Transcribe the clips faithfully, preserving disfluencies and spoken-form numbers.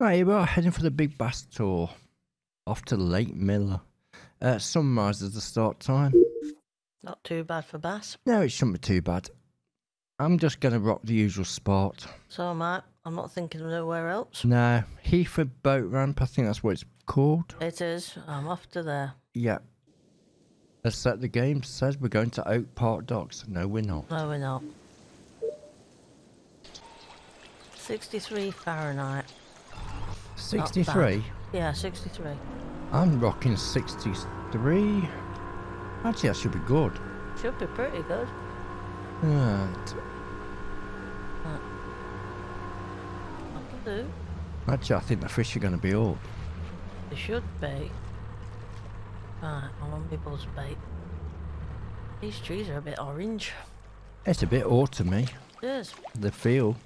Right, we're heading for the Big Bass Tour, off to Lake Miller. Uh, sunrise is the start time. Not too bad for bass. No, it shouldn't be too bad. I'm just going to rock the usual spot. So am I. I'm not thinking of nowhere else. No, Heathford Boat Ramp, I think that's what it's called. It is. I'm off to there. Yeah. Let's set the game says we're going to Oak Park Docks. No, we're not. No, we're not. sixty-three Fahrenheit. sixty-three? Yeah, sixty-three. I'm rocking sixty-three. Actually, that should be good. Should be pretty good. Right. Right. That'll do. Actually, I think the fish are going to be up. They should be. Right, I want people's bait. These trees are a bit orange. It's a bit autumny. It is. They feel.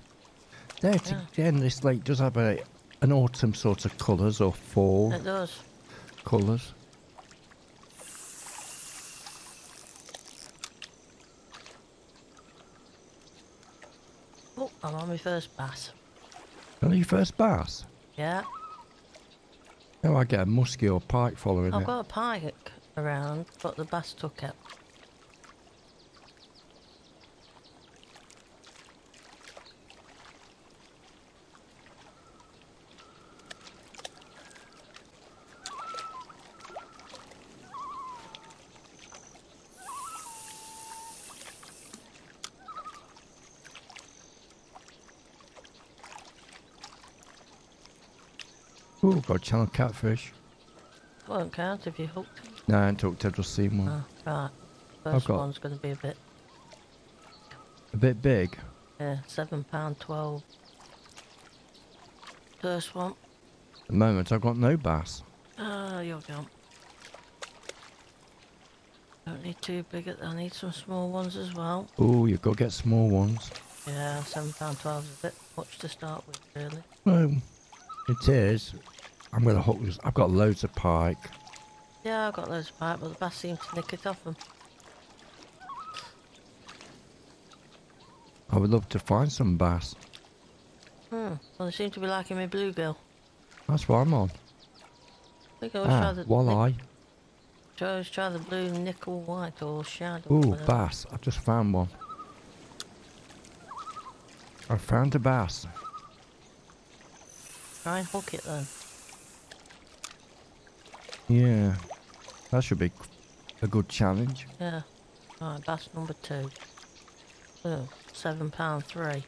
There, yeah. Again, this lake does have a an autumn sort of colours, or fall. It does. Colours. Oh, I'm on my first bass. Only your first bass? Yeah. Now I get a muskie or pike following I've it. I've got a pike around, but the bass took it. Oh, got a channel catfish. Won't count if you hooked. No, I ain't hooked, I've just seen one. Oh, right. First one's going to be a bit... A bit big? Yeah, seven pound twelve. First one. At the moment, I've got no bass. Oh, you're gone. Don't need too big, I need some small ones as well. Oh, you've got to get small ones. Yeah, seven pound twelve is a bit much to start with, really. Well, it is. I'm going to hook this. I've got loads of pike. Yeah, I've got loads of pike, but the bass seem to nick it off them. I would love to find some bass. Hmm. Well, they seem to be liking my bluegill. That's what I'm on. I think I was ah, try the walleye. I always try the blue nickel white or shadow. Ooh, bass. I've just found one. I found a bass. Try and hook it then. Yeah, that should be a good challenge. Yeah. Alright, bass number two. Oh, seven pound three.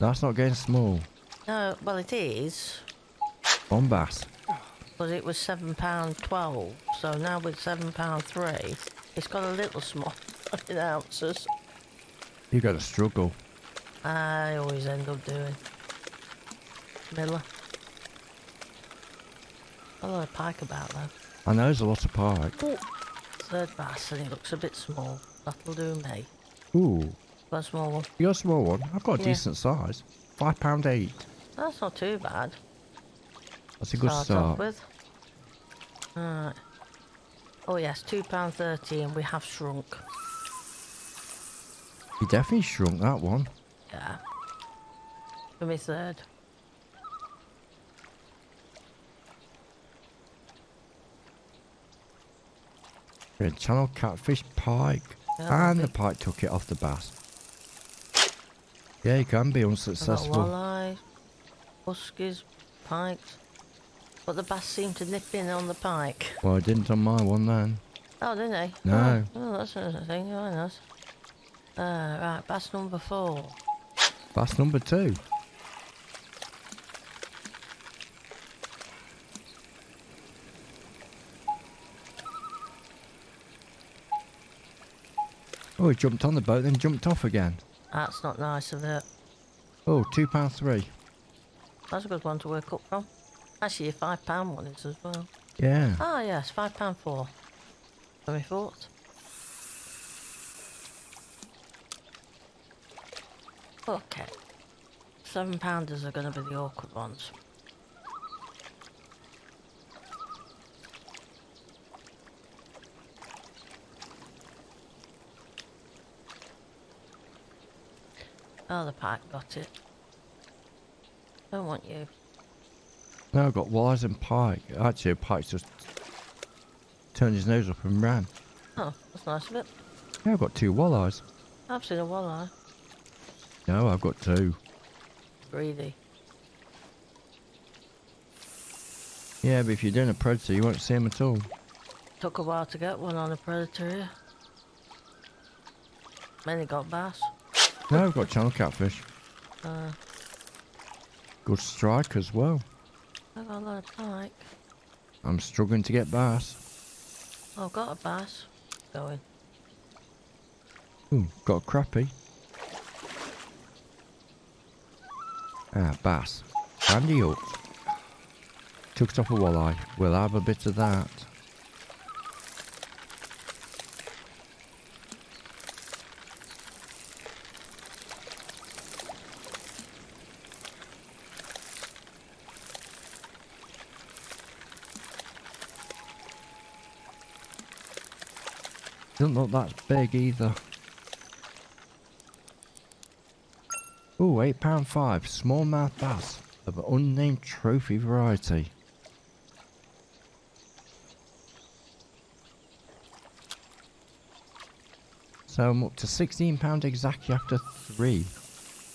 That's not getting small. No, well it is. One bass. But it was seven pound twelve, so now with seven pound three, it's got a little small in ounces. You gotta struggle. I always end up doing. Miller. A lot of pike about though. I know there's a lot of pike. Ooh. Third bass and it looks a bit small. That'll do me. Ooh. Got a small one. You're a small one? I've got a yeah. decent size. Five pound eight. That's not too bad. That's a good start. start. Off with. Alright. Oh yes, two pound thirty and we have shrunk. You definitely shrunk that one. Yeah. For me third. Channel catfish, pike, yeah, and the pike took it off the bass. Yeah, you can be unsuccessful. I've got walleye, huskies, pikes, but the bass seemed to nip in on the pike. Well, I didn't on my one then. Oh, didn't they? No. Oh, oh that's another thing. Oh, nice. Uh, right, bass number four. Bass number two. Oh, he jumped on the boat, then jumped off again. That's not nice of it. Oh, two pound three. That's a good one to work up from. Actually, a five pound one is as well. Yeah. Ah, yes, five pound four. Very fourth. Okay. Seven pounders are going to be the awkward ones. Oh, the pike got it. Don't want you. Now I've got walleyes and pike. Actually, pike's just turned his nose up and ran. Oh, that's nice of it. Yeah, I've got two walleyes. I've seen a walleye. No, I've got two. Breathy. Yeah, but if you're doing a predator, you won't see them at all. Took a while to get one on a predator here. Mainly got bass. No, I've got channel catfish. Uh, Good strike as well. I've got a lot of pike. I'm struggling to get bass. I've got a bass going. Ooh, got a crappie. Ah, bass. Handy up. Took it off a walleye. We'll have a bit of that. Doesn't look that big either. Ooh, eight pound five, smallmouth bass of unnamed trophy variety. So I'm up to sixteen pound exactly after three.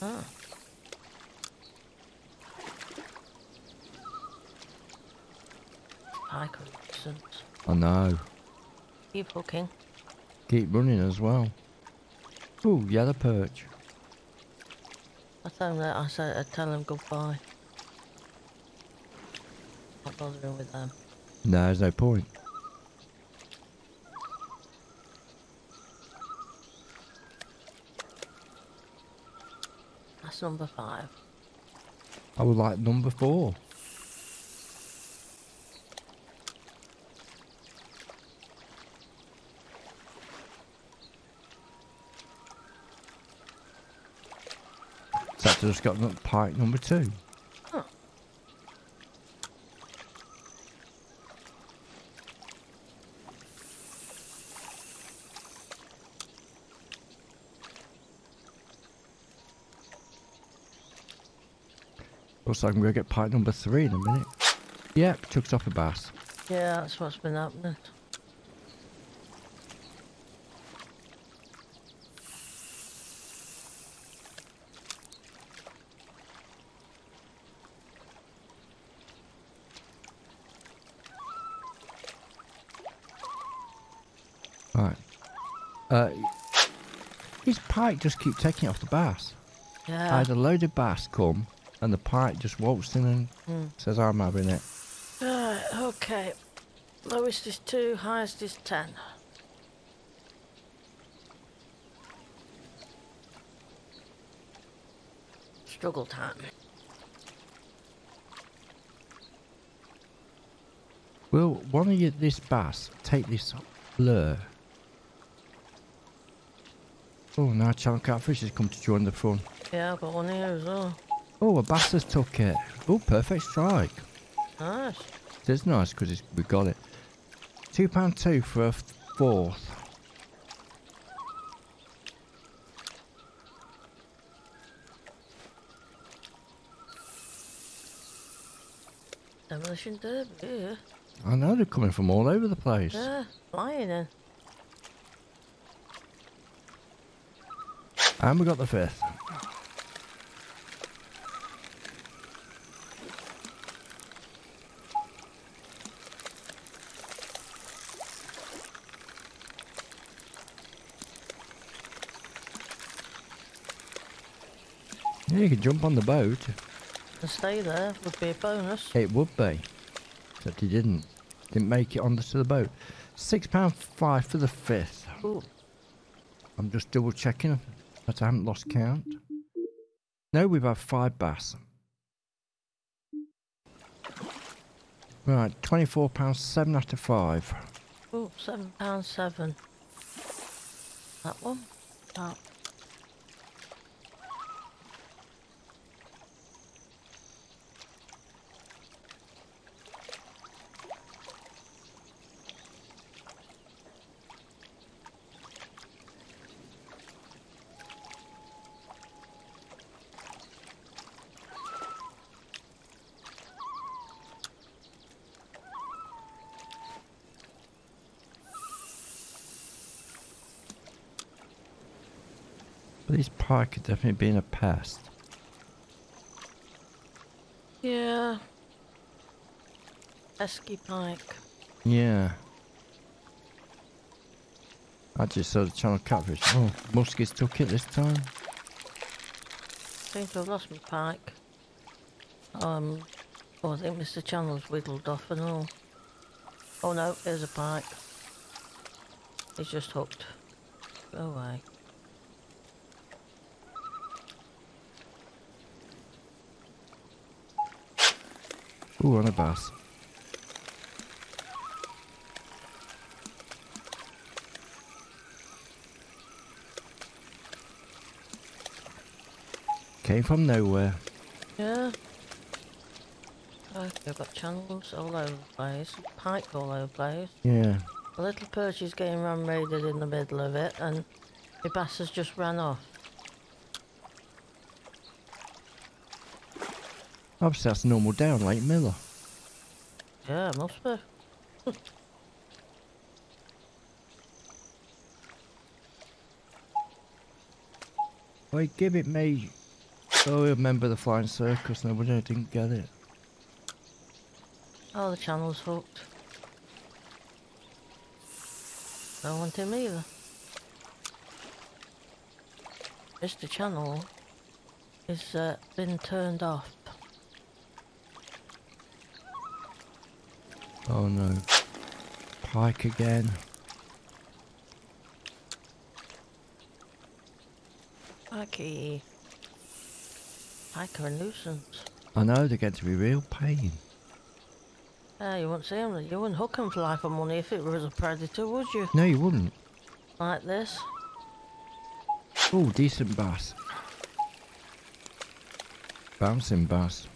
Ah. I couldn't. I know. Keep hooking. Keep running as well. Ooh, yellow perch. I tell him that I said I tell him goodbye. Not bothering with them. No, there's no point. That's number five. I would like number four. I've just got pike number two. Huh. Also, I can go get pike number three in a minute. Yep, took it off a bass. Yeah, that's what's been happening. Uh, his pike just keep taking it off the bass. Yeah. I had a load of bass come, and the pike just waltzed in and mm. says, I'm having it. Right, okay. Lowest is two, highest is ten. Struggle time. Will one of you, this bass, take this lure? Oh, now channel catfish has come to join the fun. Yeah, I've got one here as well. Oh, a bass has took it. Oh, perfect strike. Nice. It is nice because we got it. two pound two for a fourth. Demolition derby, yeah. I know, they're coming from all over the place. Yeah, flying in. And we got the fifth. Yeah, you can jump on the boat. And stay there would be a bonus. It would be. Except he didn't. Didn't make it onto the boat. six pound five for the fifth. Ooh. I'm just double checking. But I haven't lost count. No, we've had five bass. Right, twenty-four pounds seven after five. Oh, seven pounds seven. That one? That. These pike could definitely be in a past. Yeah. Pesky pike. Yeah. I just saw the channel catfish. Oh, muskies took it this time. I think I've lost my pike. Um, oh, I think Mister Channel's wiggled off and all. Oh no, there's a pike. He's just hooked. Go away. Ooh, on a bass. Came from nowhere. Yeah. I've got channels all over the place, pike all over the place. Yeah. A little perch is getting run raided in the middle of it, and the bass has just ran off. Obviously that's normal down Lake Miller. Yeah, it must be. Wait, give it me. Oh, I remember the flying circus, no wonder I didn't get it. Oh, the channel's hooked. Don't want him either. Mister Channel has uh, been turned off. Oh no. Pike again. Pikey. Pike are a nuisance. I know, they're going to be real pain. Uh, you wouldn't see them. You wouldn't hook and fly for money if it was a predator, would you? No, you wouldn't. Like this. Oh, decent bass. Bouncing bass.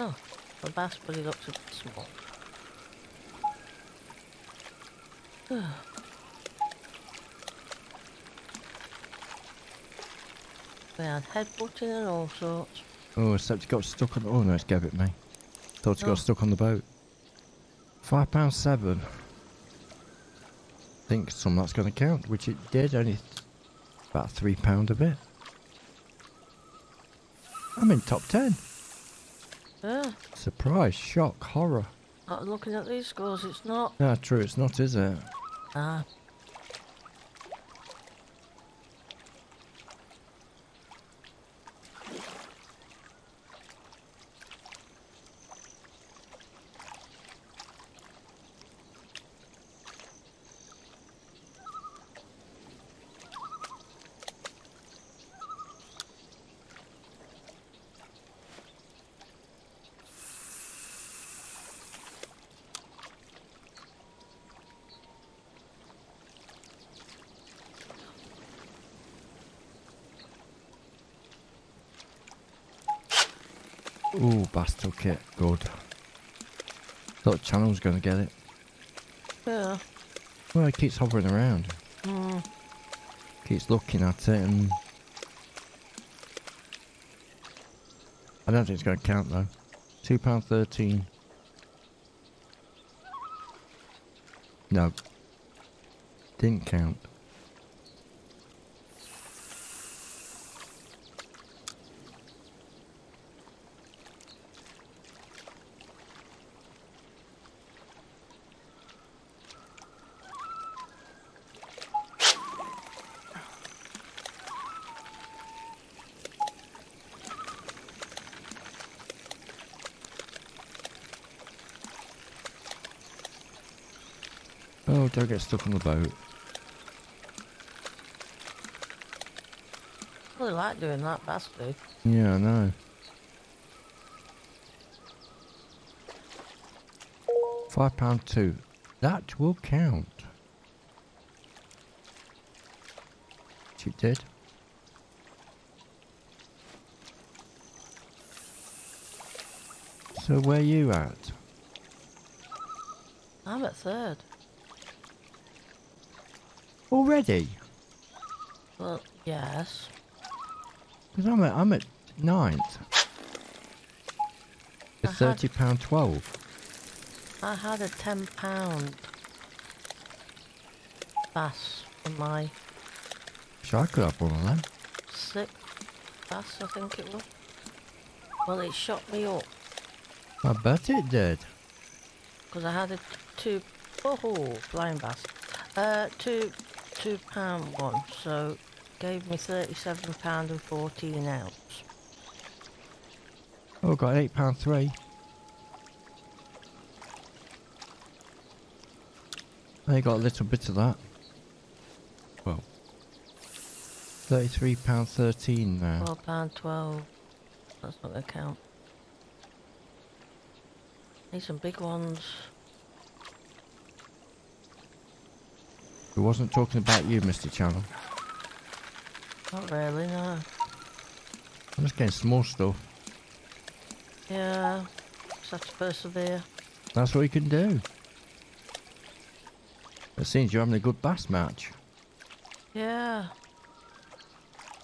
Oh, a bass, but he looks a bit small. They had headbutting and all sorts. Oh, except it got stuck on the... Oh, no, it's gave it me. Thought it got stuck on the boat. five pounds seven. Think some that's going to count, which it did, only about three pounds a bit. I'm in top ten. Yeah. Surprise, shock, horror. Not looking at these scores, it's not. Ah, true, it's not, is it? Ah. Ooh, bass took it. Good. Thought the channel was going to get it. Yeah. Well, it keeps hovering around. Mm. Keeps looking at it and... I don't think it's going to count though. two pounds thirteen. No. Didn't count. Oh, don't get stuck on the boat. I really like doing that, bastard. Yeah, I know. five pounds two. That will count. She did. So where are you at? I'm at third. Already? Well, yes. Because I'm at, I'm at ninth. It's thirty pounds twelve. I had a ten pound bass in my... Shark got up one of them. Sick bass, I think it was. Well, it shot me up. I bet it did. Because I had a two... Oh, flying bass. Uh, two... two pound one, so... Gave me thirty-seven pound and fourteen ounce. Oh, got eight pound three. I got a little bit of that. Well, thirty-three pound thirteen now. Twelve pound twelve. That's not gonna count. Need some big ones. We wasn't talking about you, Mister Channel. Not really, no. I'm just getting small stuff. Yeah, just have to persevere. That's what you can do. It seems you're having a good bass match. Yeah.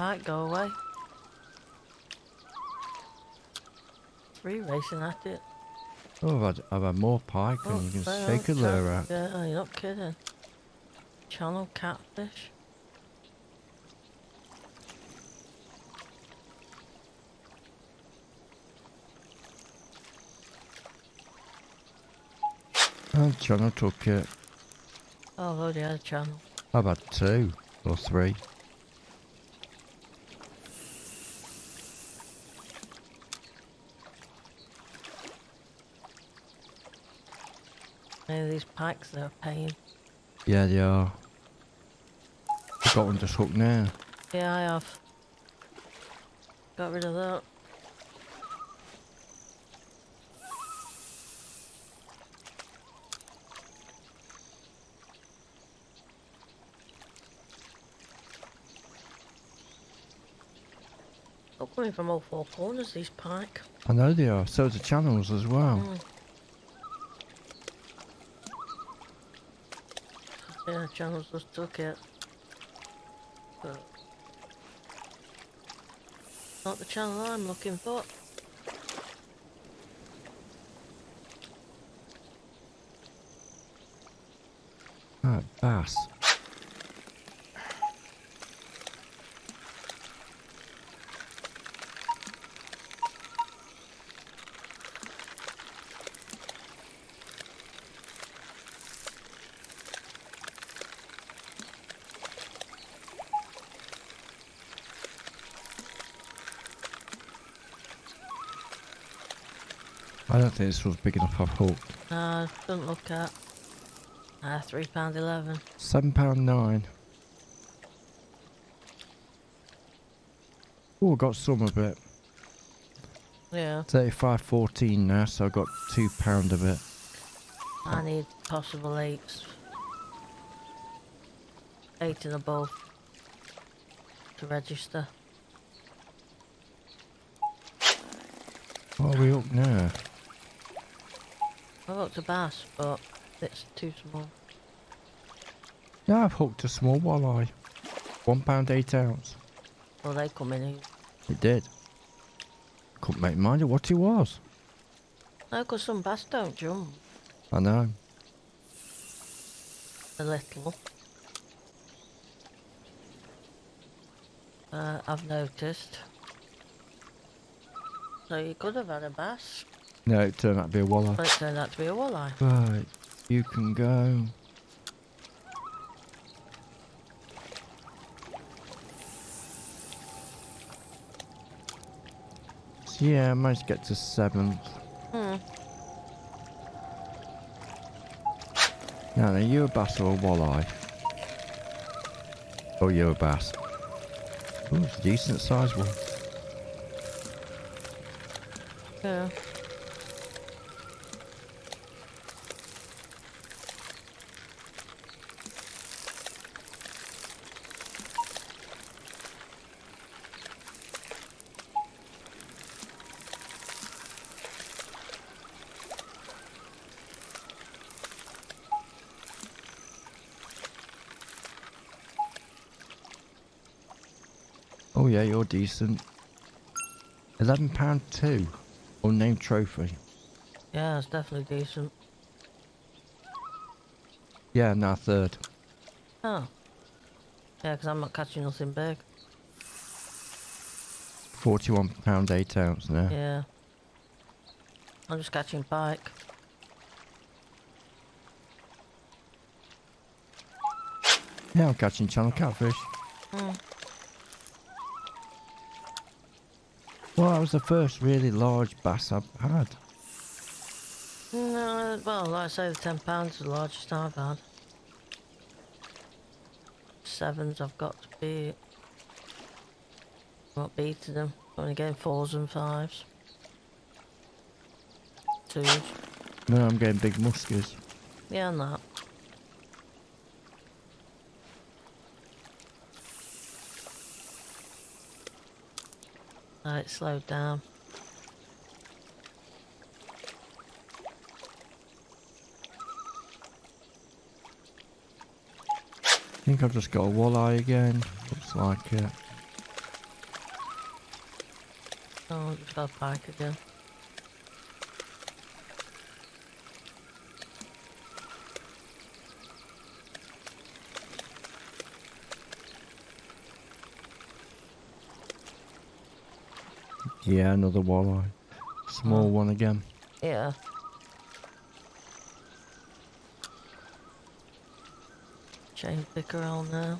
Might go away. Three racing at it. Oh, I've had, I've had more pike oh, and you can shake a lure out. Yeah, you're not kidding. Channel catfish. And Channel took it. Oh, I've already had a Channel. I've had two or three. Maybe these pikes, they're a pain. Yeah, they are. I've got one just hooked now. Yeah, I have. Got rid of that. Coming from all four corners, these pike. I know they are, so the channels as well. Mm. Yeah, channels just took it. But not the channel I'm looking for. That bass. I don't think this was big enough for a hook. No, don't look at. Ah, uh, three pound eleven. Seven pound nine. Oh, got some of it. Yeah. Thirty-five fourteen now, so I got two pound of it. I need possible eights. Eight and above to register. What are we up now? I've hooked a bass, but it's too small. Yeah, I've hooked a small walleye. One pound eight ounce. Well, they come in here. It did. Couldn't make mind of what it was. No, because some bass don't jump. I know. A little. Uh, I've noticed. So you could have had a bass. No, it turned out to be a walleye. But it turned out to be a walleye. Right, you can go. So yeah, I managed to get to seventh. Hmm. Now, are you a bass or a walleye? Oh, you're a bass. Oh, it's a decent sized one. Yeah. Oh yeah, you're decent. Eleven pound two, unnamed trophy. Yeah, it's definitely decent. Yeah, now third. Oh. Yeah, because I'm not catching nothing big. forty-one pound eight ounce now. Yeah. I'm just catching pike. Yeah, I'm catching channel catfish. Mm. Well, that was the first really large bass I've had. No, well, like I say, the ten pounds is the largest I've had. Sevens I've got to beat. I'm not beating them. I'm only getting fours and fives. Twos. No, I'm getting big muskies. Yeah, and that. Right, it slowed down. I think I've just got a walleye again. Looks like it. Oh, I've just got a pike again. Yeah, another walleye. Small one again. Yeah. Change the corral now.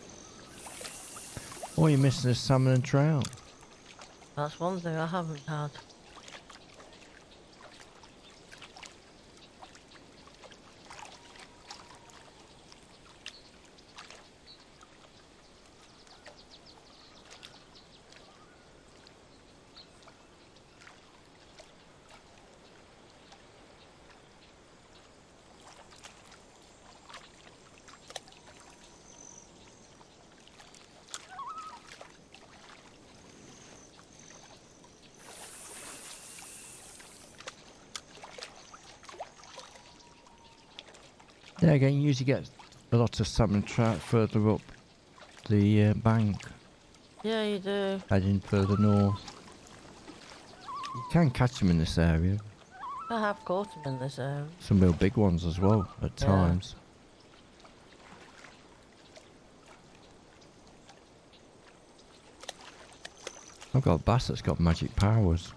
Oh, you're missing a salmon and trout. That's one thing I haven't had. Yeah, again, you usually get a lot of salmon trout further up the uh, bank. Yeah, you do. Heading further north. You can catch them in this area. I have caught them in this area. Some real big ones as well, at yeah. times. I've got a bass that's got magic powers.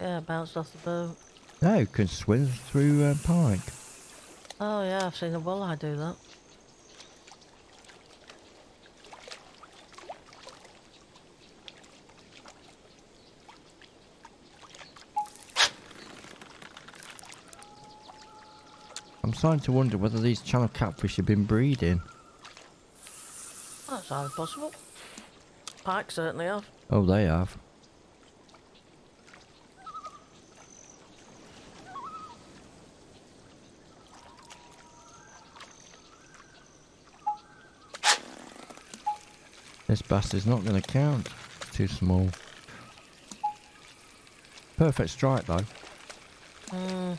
Yeah, bounced off the boat. No, you can swim through uh, pike. Oh yeah, I've seen a walleye do that. I'm starting to wonder whether these channel catfish have been breeding. That's hardly possible. Pike certainly have. Oh, they have. This bass is not going to count. It's too small. Perfect strike though. Mm.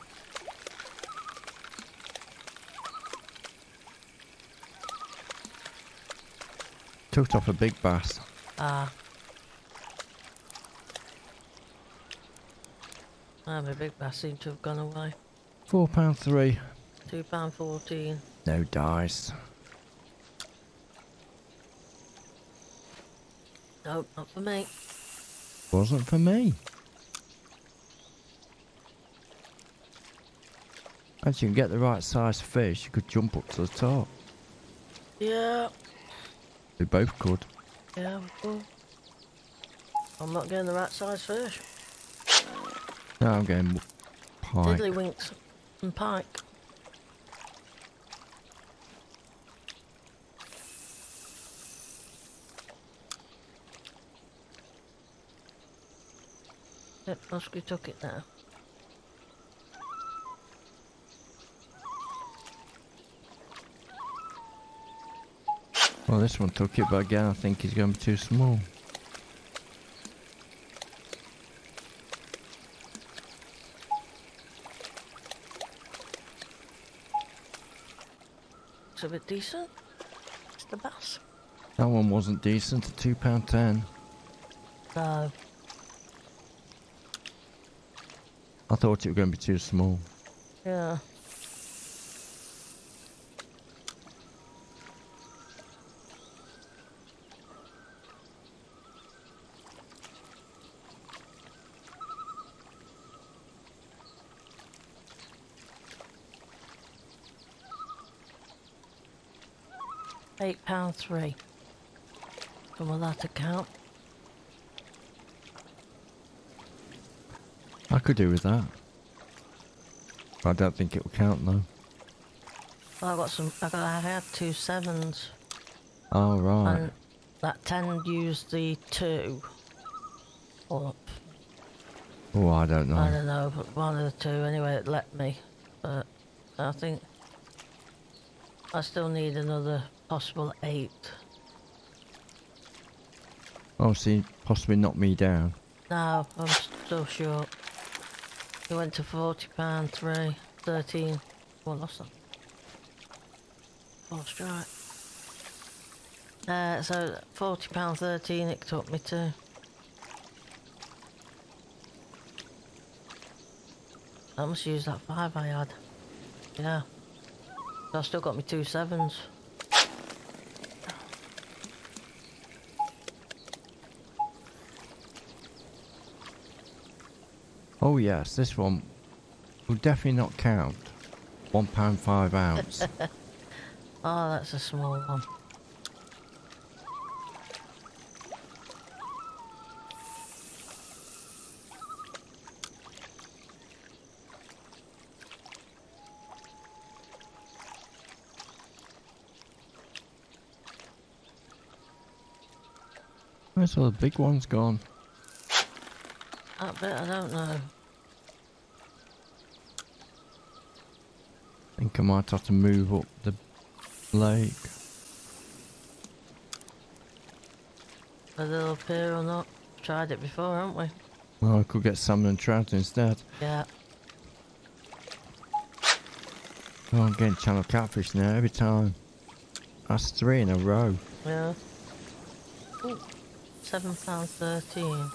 Took off a big bass. Ah. Ah, my big bass seemed to have gone away. Four pound three. Two pound fourteen. No dice. No, not for me. Wasn't for me. As you can get the right size fish, you could jump up to the top. Yeah. We both could. Yeah, we could. I'm not getting the right size fish. No, I'm getting pike. Tiddlywinks and pike. Yep, Oscar took it now. Well, this one took it, but again, I think he's going to be too small. Looks a bit decent. It's the bass. That one wasn't decent, two pound ten. No. I thought it was going to be too small. Yeah. eight pounds three. And will that account? I could do with that. But I don't think it will count though. Well, I got some. I got. I had two sevens. Oh right. And that ten used the two. Up. Oh, I don't know. I don't know, but one of the two anyway. It let me. But I think I still need another possible eight. Oh, so you possibly knocked me down. No, I'm still short. It went to forty pound three, thirteen. Well, lost that. Lost right. Uh, so forty pound thirteen it took me to. I must use that five I had. Yeah. But I still got me two sevens. Oh yes, this one will definitely not count. One pound five ounce. Oh, that's a small one. Where's all the big ones gone? I bet I don't know. I think I might have to move up the lake. Whether they'll appear or not, tried it before, haven't we? Well, I could get salmon and trout instead. Yeah. Oh, I'm getting channel catfish now every time. That's three in a row. Yeah. Ooh, seven pounds thirteen.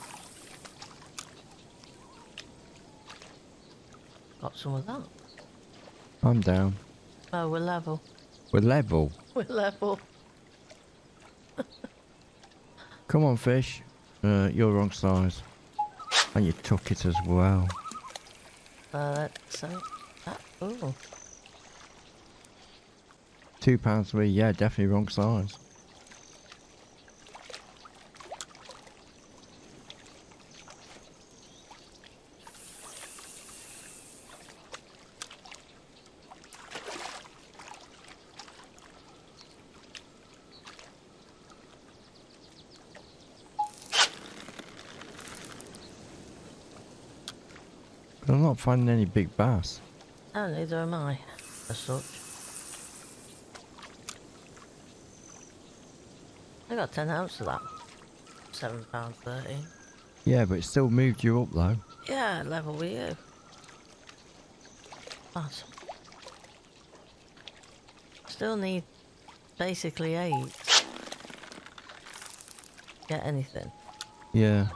Got some of that. I'm down. Oh, we're level. We're level? We're level. Come on, fish. Uh, you're wrong size. And you took it as well. Uh, so, that, ooh. Two pounds three, yeah, definitely wrong size. I'm not finding any big bass. Oh, neither am I, as such. I got ten ounce of that. seven pounds thirty. Yeah, but it still moved you up, though. Yeah, level with you. But still need basically eight. Get anything. Yeah.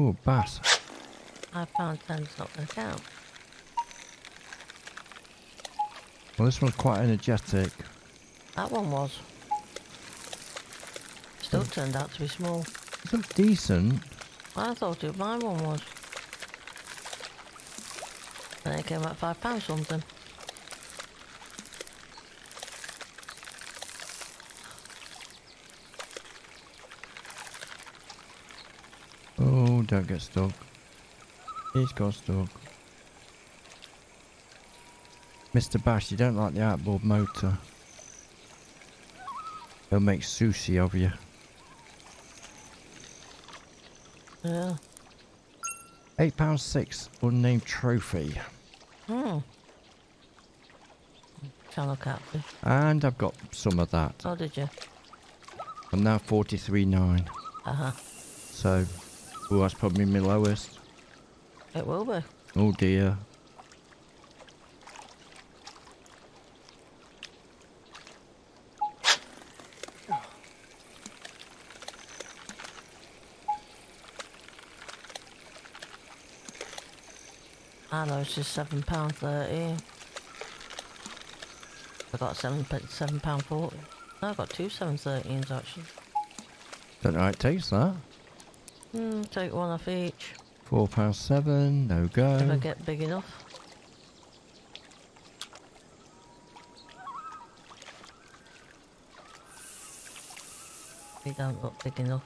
Oh, bass. five pound ten's not going to count. Well, this one's quite energetic. That one was. Still mm. turned out to be small. It looked decent. I thought it, my one was. And it came out five pounds something. Don't get stuck. He's got stuck. Mister Bash, you don't like the outboard motor. He'll make sushi of you. Yeah. Eight pounds six, unnamed trophy. Hmm. Channel catfish. And I've got some of that. Oh, did you? I'm now forty-three nine. Uh huh. So. Oh, that's probably my lowest. It will be. Oh dear. I know it's just seven pound thirty. I got seven seven pound forty. No, I got two seven thirteens actually. Don't know how it tastes that. Mm, take one off each. four pounds seven, no go. If I get big enough. We don't got big enough.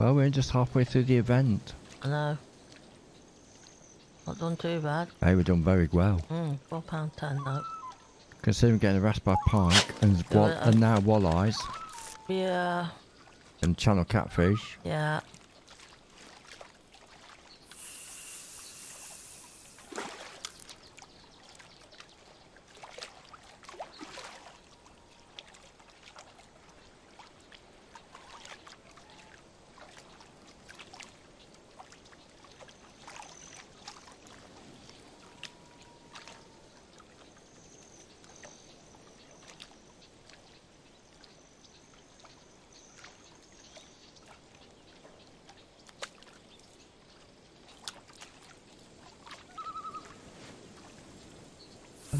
Well, we're just halfway through the event. I know. Not done too bad. They were done very well. Mm, four pounds ten though. Considering getting harassed by pike and, wall and now walleyes. Yeah. And channel catfish. Yeah.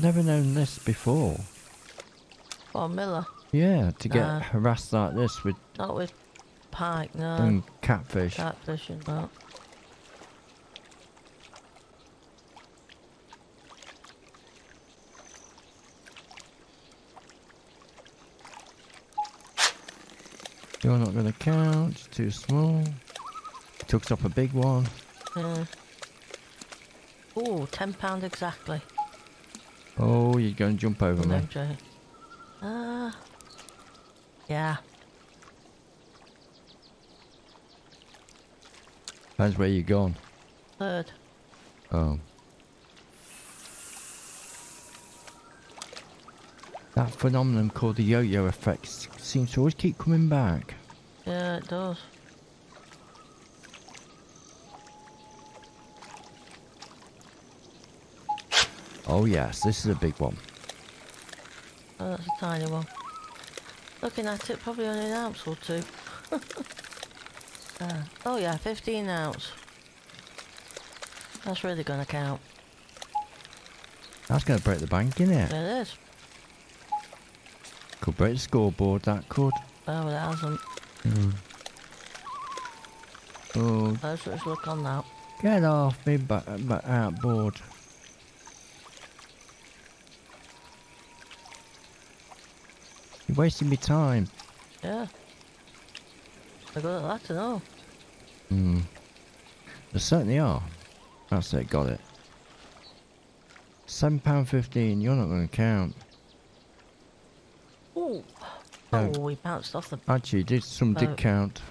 Never known this before. Well, Miller. Yeah, to get nah. harassed like this with. Not with pike, no. And catfish. Catfish and that. You're not going to count. It's too small. It took off a big one. Yeah. Oh, ten pound exactly. Oh, you're going to jump over me. Ah, uh, yeah. Depends where you're gone. Third. Oh. That phenomenon called the yo-yo effect seems to always keep coming back. Yeah, it does. Oh yes, this is a big one. Oh, that's a tiny one. Looking at it, probably only an ounce or two. uh, oh yeah, fifteen ounce. That's really going to count. That's going to break the bank, isn't it? It is. Could break the scoreboard, that could. Oh, it hasn't. Mm. Oh. Let's just look on that. Get off me, back, back out board. You're wasting me time. Yeah. I got it, that and all. Hmm. There certainly are. That's it, got it. seven pounds fifteen, you're not going to count. Ooh. No. Oh, we bounced off the... Actually, did some boat. Did count.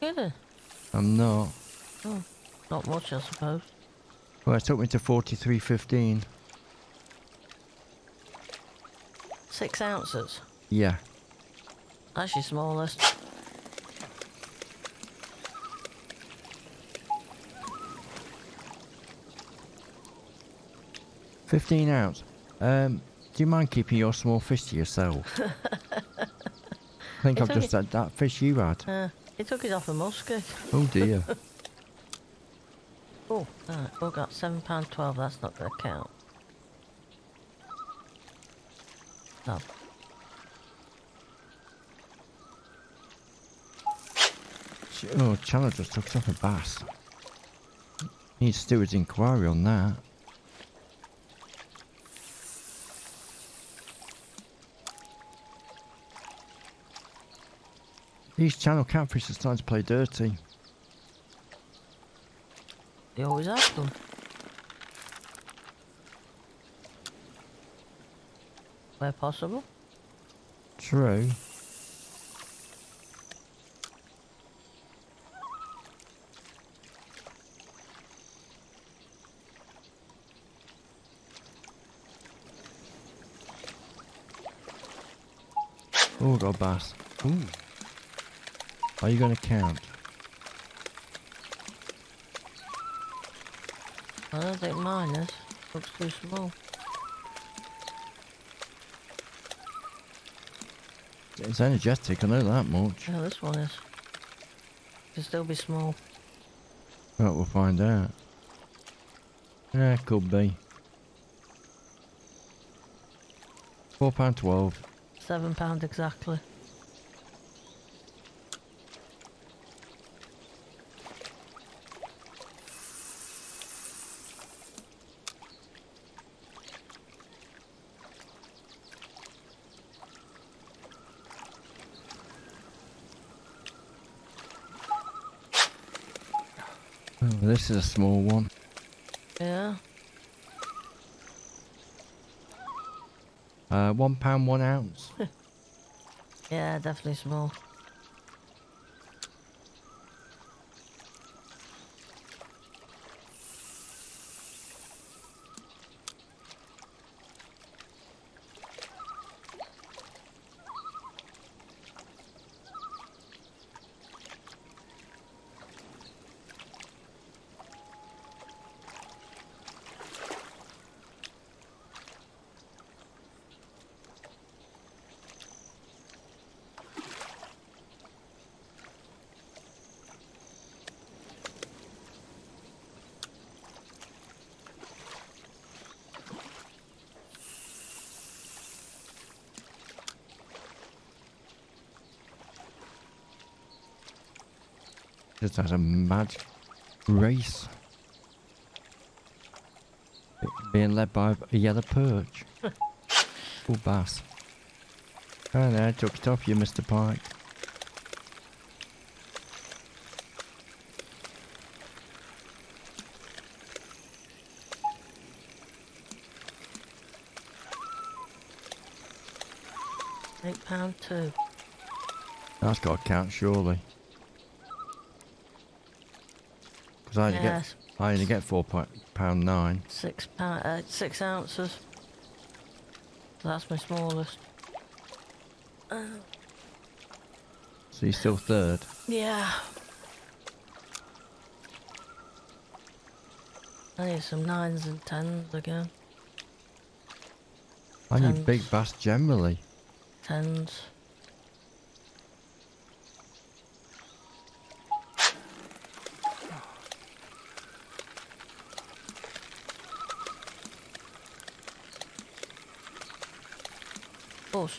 Kidding? I'm not. Oh, not much, I suppose. Well, it took me to forty-three fifteen. Six ounces? Yeah. That's your smallest. Fifteen ounce. Um, do you mind keeping your small fish to yourself? I think I've just had that fish you had. Uh, he took it off a musket. Oh dear. Oh, right, we've got seven pound twelve. That's not going to count. No. Oh, Chandler just took off a bass. Need Stewart's inquiry on that. These channel catfish are starting to play dirty. They always have them. Where possible. True. Oh, got a bass. Ooh. Are you going to count? I don't think mine is. Looks too small. It's energetic, I know that much. Yeah, this one is. It'll still be small. Well, we'll find out. Yeah, could be. four pounds twelve. seven pounds exactly. Oh, this is a small one. Yeah. Uh, one pound, one ounce. Yeah, definitely small. Just had a mad race, being led by a yellow perch. Full bass. And there, took it off you, Mister Pike. Eight pound two. That's got to count, surely. I only, yes. get, I only get four pound nine. Six pound, uh, six ounces. That's my smallest. Uh. So you're still third. Yeah. I need some nines and tens again. I need big bass generally. Tens.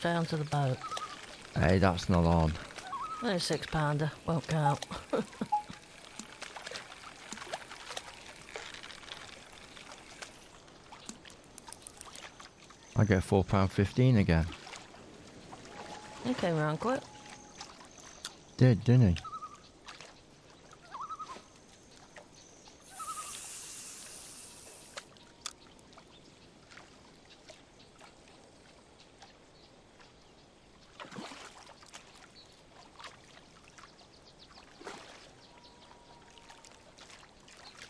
Down to the boat. Hey, that's not on. There's six pounder, won't count. I get four pound fifteen again. He came round quick. Did, didn't he?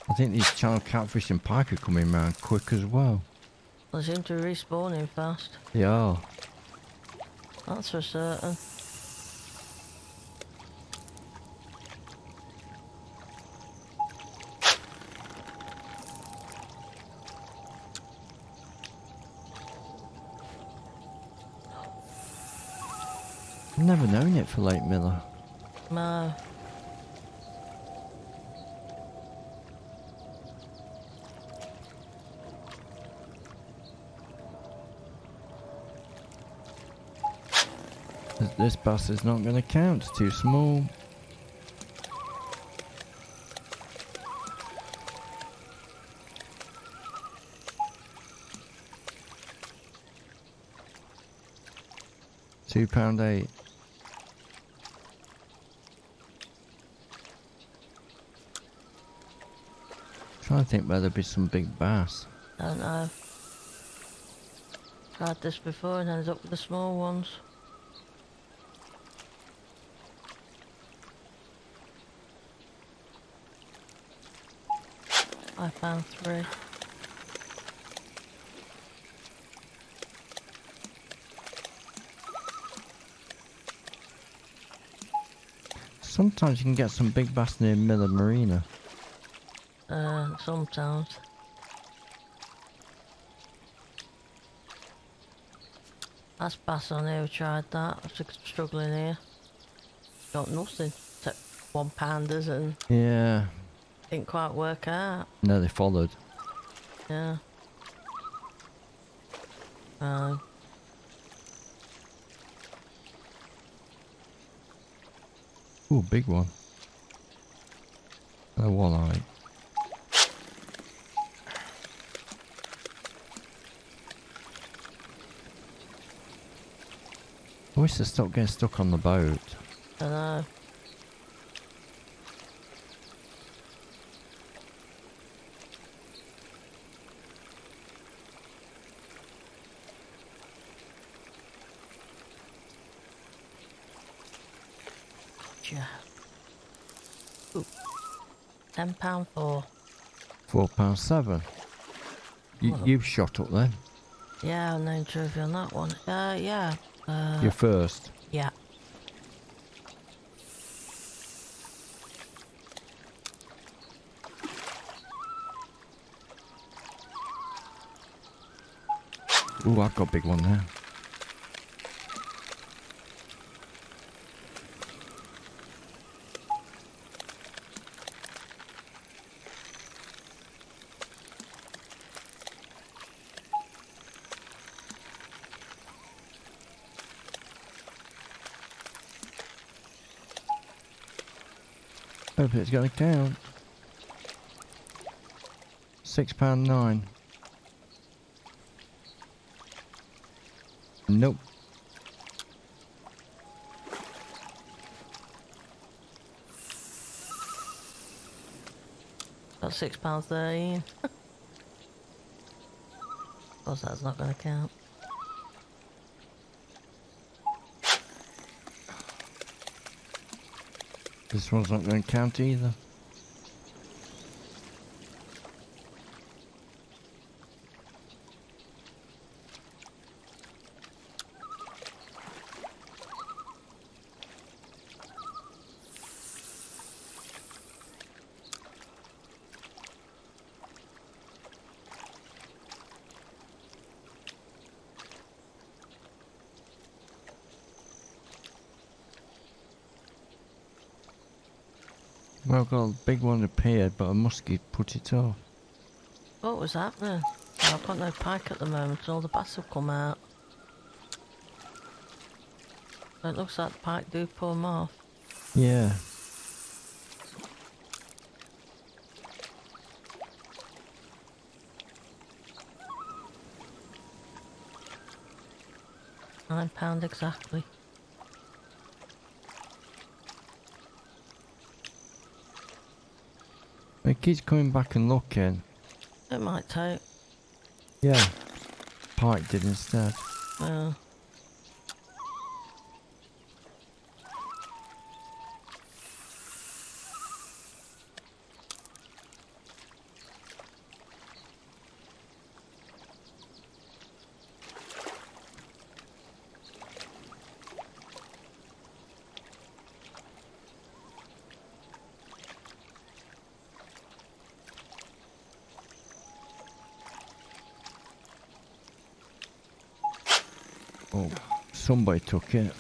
I think these channel catfish and pike are coming round quick as well. They seem to be respawning fast. They are. That's for certain. I've never known it for Lake Miller. No. This bass is not going to count, it's too small. Two pound eight. I'm trying to think where there'd be some big bass. I don't know. Tried this before and ended up with the small ones. I found three. Sometimes you can get some big bass near Miller Marina. Uh, sometimes. That's bass on here, we tried that. I'm struggling here. Got nothing. Took one pounders and... Yeah. Didn't quite work out. No, they followed. Yeah. Um. Ooh, big one. A walleye. I wish they stopped getting stuck on the boat. I know. sugar. Ooh. Ten pound four. Four pound seven. You, well, you've shot up then. Yeah, no trophy on that one. Uh, yeah. Uh, You're first. Yeah. Ooh, I've got a big one now. Hope it's going to count. Six pound nine. Nope. Got six pounds thirteen. Of course, that's not going to count. This one's not going to count either. Well, I've got a big one appeared, but a muskie put it off. What was that then? Well, I've got no pike at the moment, and all the bass have come out. It looks like the pike do pull them off. Yeah. Nine pound exactly. It keeps coming back and looking. It might take. Yeah. Pike did instead. Well. Oh, somebody took it.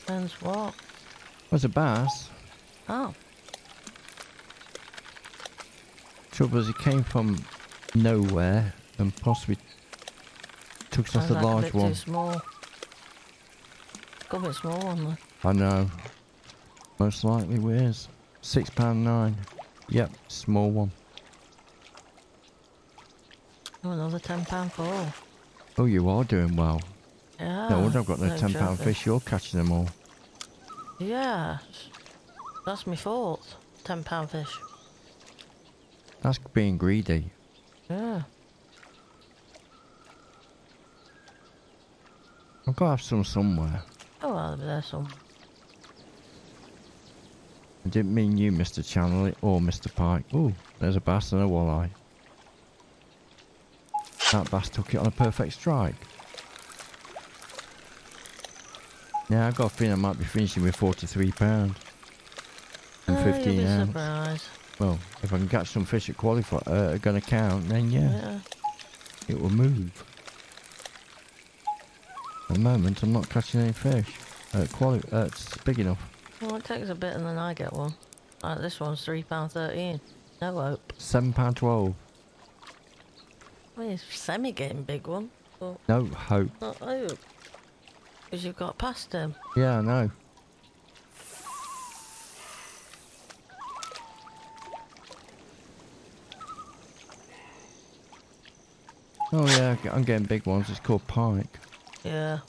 Depends what? Was a bass. Oh. Trouble is, it came from nowhere and possibly took us off the large one. It's got a bit small one then. I know. Most likely it is. six pound nine. Yep, small one. Oh, another ten pound four. Oh, you are doing well. Yeah. No wonder I've got no, no ten pound fish. You're catching them all. Yeah. That's my fault. ten pound fish. That's being greedy. Yeah. I've got to have some somewhere. Oh, well, there's some. I didn't mean you, Mister Channel, or Mister Pike. Oh, there's a bass and a walleye. That bass took it on a perfect strike. Now I've got a feeling I might be finishing with forty-three pounds and oh, fifteen ounce. Well, if I can catch some fish that qualify, uh, are going to count, then yeah, yeah, it will move. At the moment, I'm not catching any fish. Uh, quali uh, it's big enough. Well, it takes a bit and then I get one. Like this one's three pounds thirteen. No hope. seven pounds twelve. Is Sammy getting big one? But no hope. Not hope. Because you've got past him. Yeah, I know. Oh yeah, I'm getting big ones. It's called pike. Yeah.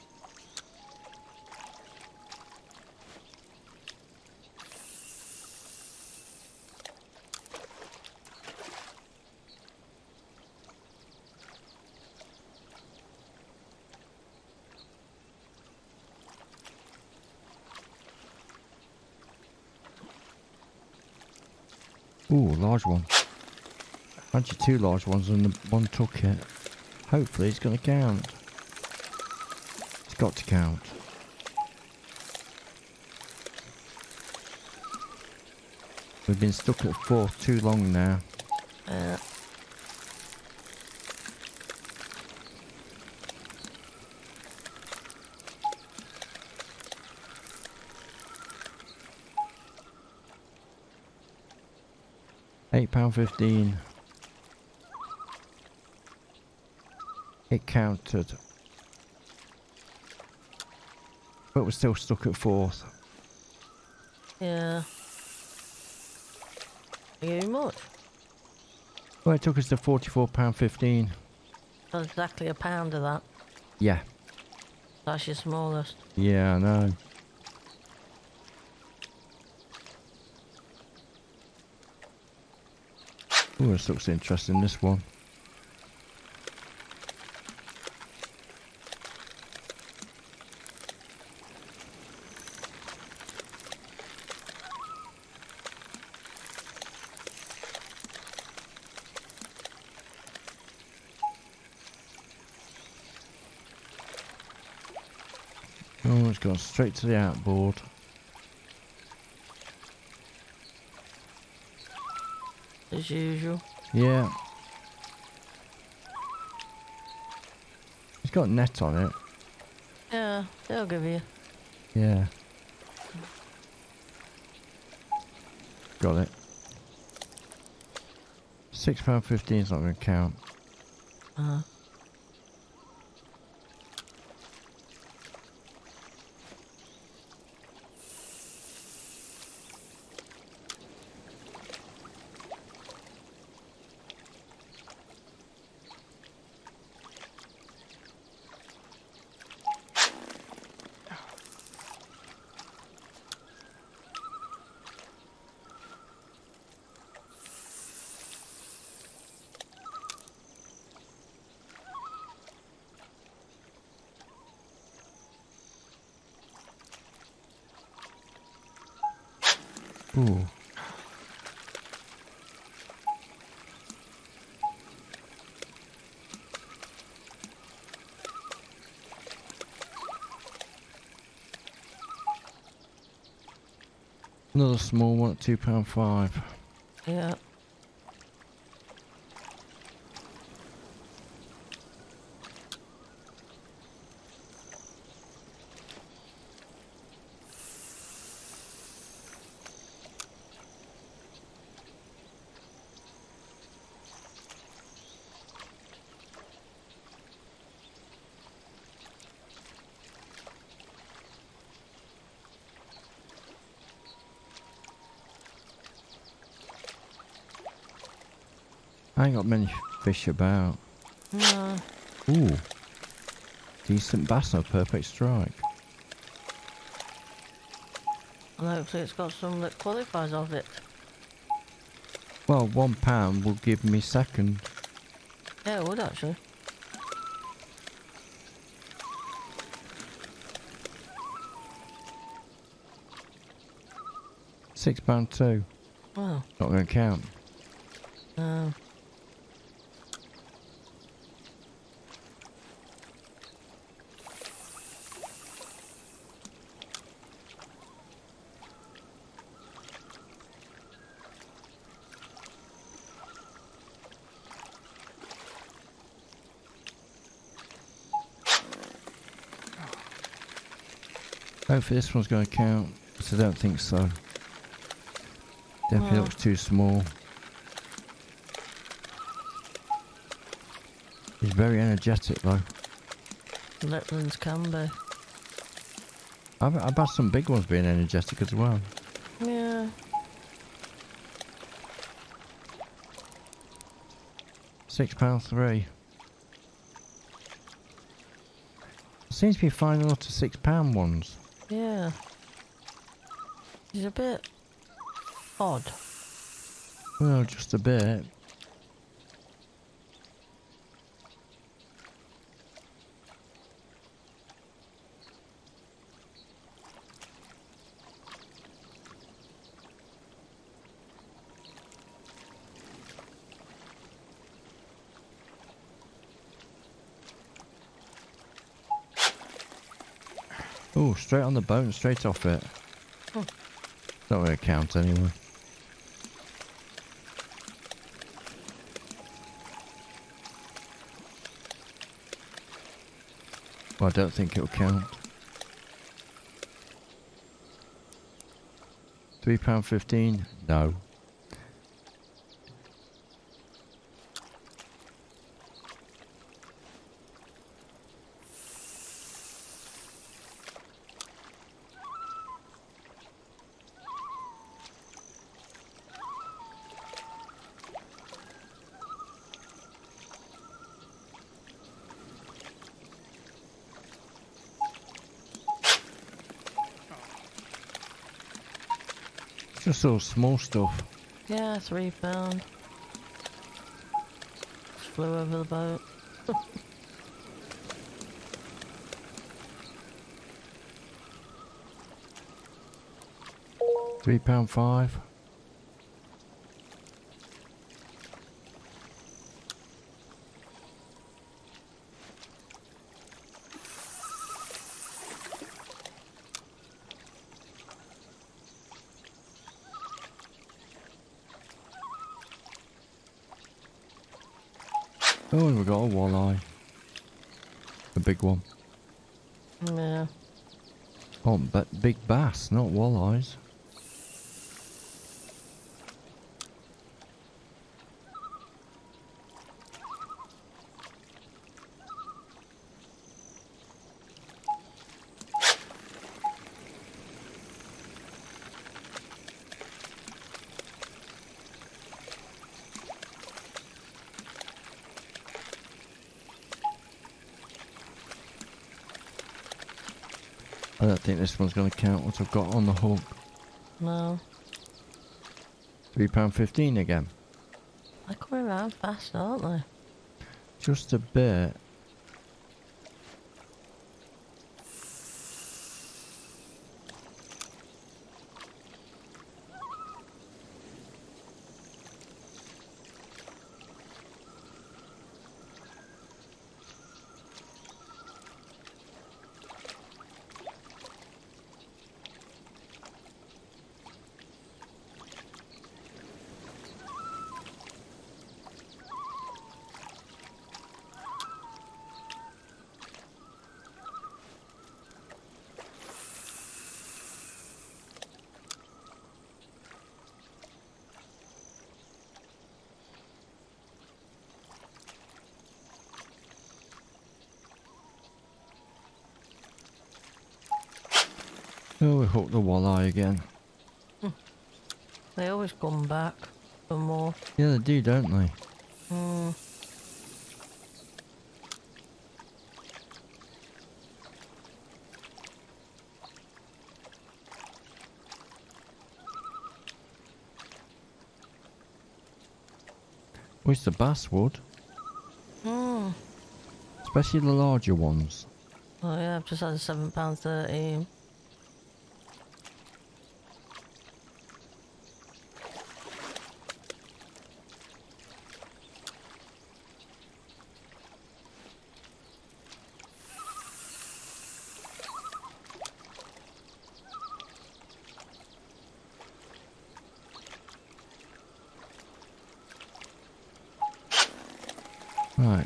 Ooh, large one. Actually two large ones and the one took it. Hopefully it's going to count. It's got to count. We've been stuck at fourth too long now. Uh. eight pound fifteen. It counted. But we're still stuck at fourth. Yeah. Are you much? Well, it took us to forty-four pound fifteen. Oh, exactly a pound of that. Yeah. That's your smallest. Yeah, I know. Ooh, this looks interesting, this one. Oh, it's gone straight to the outboard. As usual. Yeah. It's got a net on it. Yeah, they'll give you. Yeah. Got it. six pound fifteen is not going to count. Uh-huh. Ooh. Another small one at two pound five. Yeah. I ain't got many fish about. No. Ooh. Decent bass on a perfect strike. And hopefully it's got some that qualifies of it. Well, one pound will give me second. Yeah, it would actually. Six pound two. Wow. Not going to count. No. Hopefully this one's going to count, but I don't think so. Definitely no. Looks too small. He's very energetic though. Littlings can be. I've, I've had some big ones being energetic as well. Yeah. Six pound three. Seems to be finding a lot of six pound ones. Yeah. It's a bit odd. Well, just a bit. Oh, straight on the boat and straight off it. Oh. That won't count anyway. Well, I don't think it'll count. three pound fifteen? No. Just all small stuff. Yeah, three pound. Flew over the boat. three pound five. Oh, and we got a walleye. A big one. Yeah. Oh, but big bass, not walleyes. I don't think this one's going to count what I've got on the hook. No. three pound fifteen again. They're coming around fast, aren't they? Just a bit. Oh, we hooked the walleye again. They always come back for more. Yeah, they do, don't they? Mm. Wish the bass would. Mm. Especially the larger ones. Oh yeah, I've just had a seven pound thirteen. Right,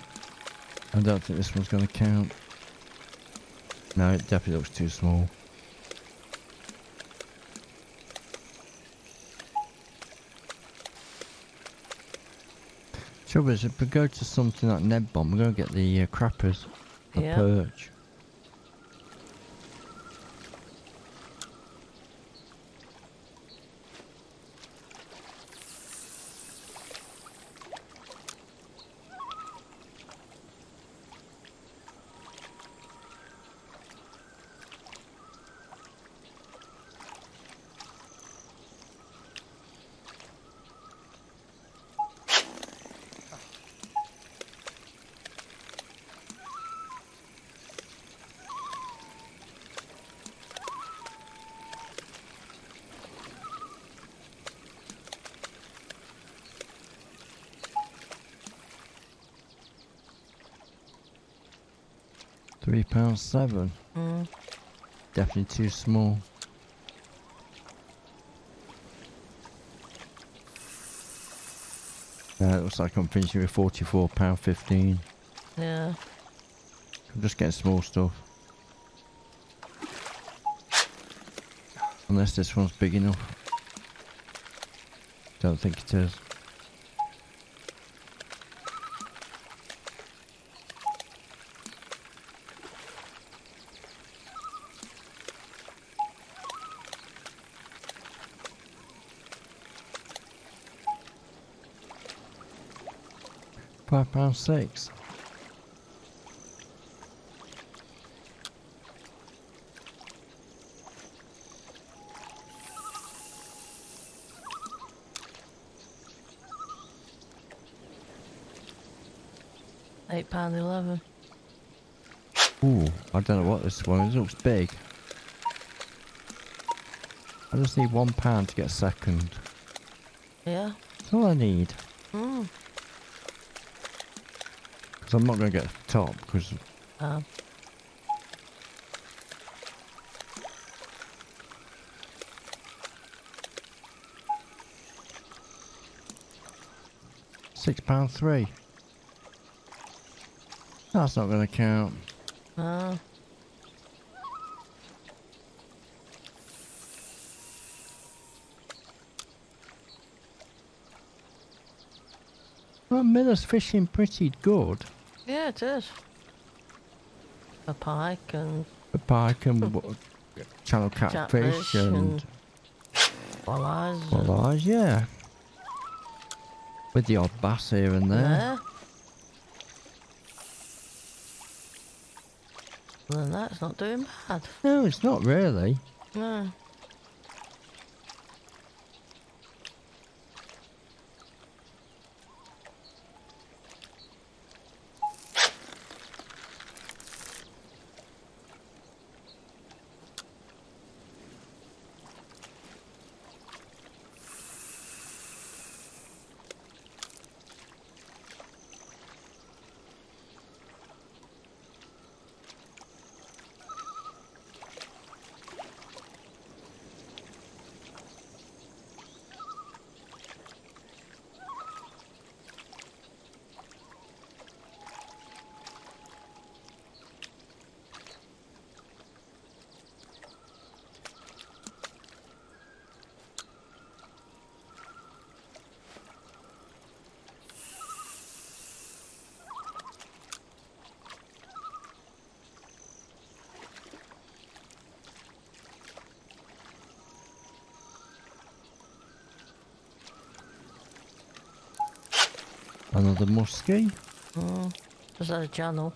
I don't think this one's going to count. No, it definitely looks too small. Trouble is, if we go to something like Ned Bomb, we're going to get the uh, crappers, the yep. perch. Three pounds seven. Mm. Definitely too small. Uh, it looks like I'm finishing with forty-four pounds fifteen. Yeah. I'm just getting small stuff. Unless this one's big enough. Don't think it is. five pounds six. eight pounds eleven. Ooh, I don't know what this one is. It looks big. I just need one pound to get second. Yeah. That's all I need. Mm. Because I'm not going to get the top, because... Oh. six pounds three. That's not going to count. Oh. Well, Miller's fishing pretty good. Yeah, it is. A pike and... A pike and channel catfish Cat and... and walleyes. Walleyes, yeah. With the odd bass here and there. Yeah. Well, that's not doing bad. No, it's not really. No. Another muskie. Mm, just had a channel.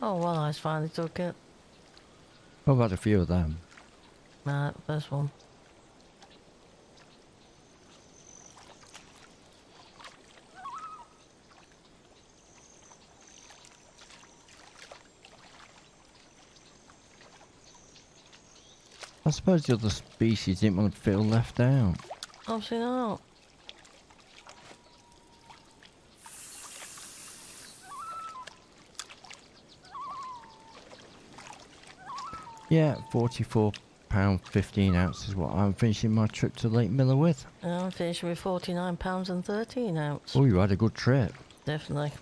Oh, well, I finally took it. I've had a few of them. Nah, the first one. I suppose the other species didn't want to feel left out. Obviously not. Yeah, forty-four pounds fifteen ounce is what I'm finishing my trip to Lake Miller with. I'm finishing with forty-nine pounds and thirteen ounce. Oh, you had a good trip. Definitely.